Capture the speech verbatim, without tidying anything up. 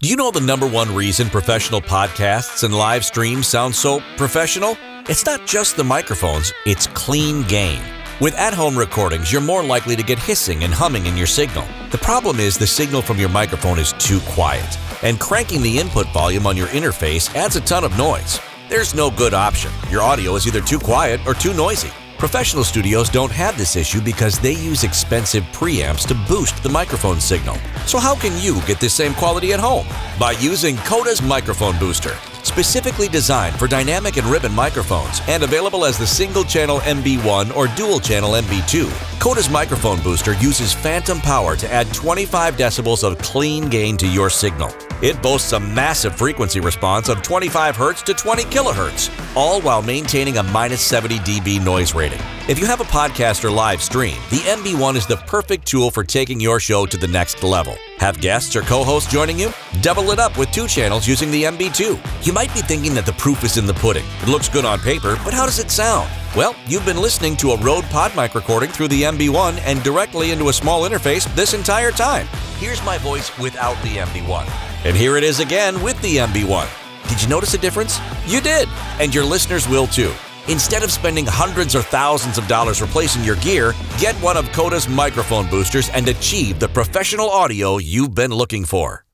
Do you know the number one reason professional podcasts and live streams sound so professional? It's not just the microphones, it's clean gain. With at-home recordings, you're more likely to get hissing and humming in your signal. The problem is the signal from your microphone is too quiet, and cranking the input volume on your interface adds a ton of noise. There's no good option. Your audio is either too quiet or too noisy. Professional studios don't have this issue because they use expensive preamps to boost the microphone signal. So how can you get this same quality at home? By using Coda's Microphone Booster, specifically designed for dynamic and ribbon microphones and available as the single-channel M B one or dual-channel M B two. Coda's Microphone Booster uses phantom power to add twenty-five decibels of clean gain to your signal. It boasts a massive frequency response of twenty-five hertz to twenty kilohertz, all while maintaining a minus seventy D B noise rating. If you have a podcast or live stream, the M B one is the perfect tool for taking your show to the next level. Have guests or co-hosts joining you? Double it up with two channels using the M B two. You might be thinking that the proof is in the pudding. It looks good on paper, but how does it sound? Well, you've been listening to a Rode PodMic recording through the M B one and directly into a small interface this entire time. Here's my voice without the M B one. And here it is again with the M B one. Did you notice a difference? You did! And your listeners will too. Instead of spending hundreds or thousands of dollars replacing your gear, get one of Coda's microphone boosters and achieve the professional audio you've been looking for.